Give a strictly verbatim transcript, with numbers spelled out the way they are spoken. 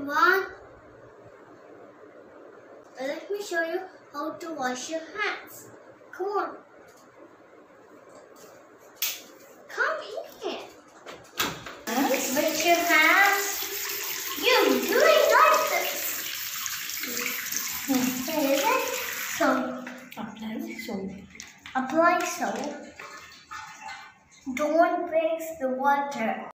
everyone, let me show you how to wash your hands. Come on. Come here. With your hands. You're doing like this. Is it? Soap. Apply soap. Apply soap. Don't mix the water.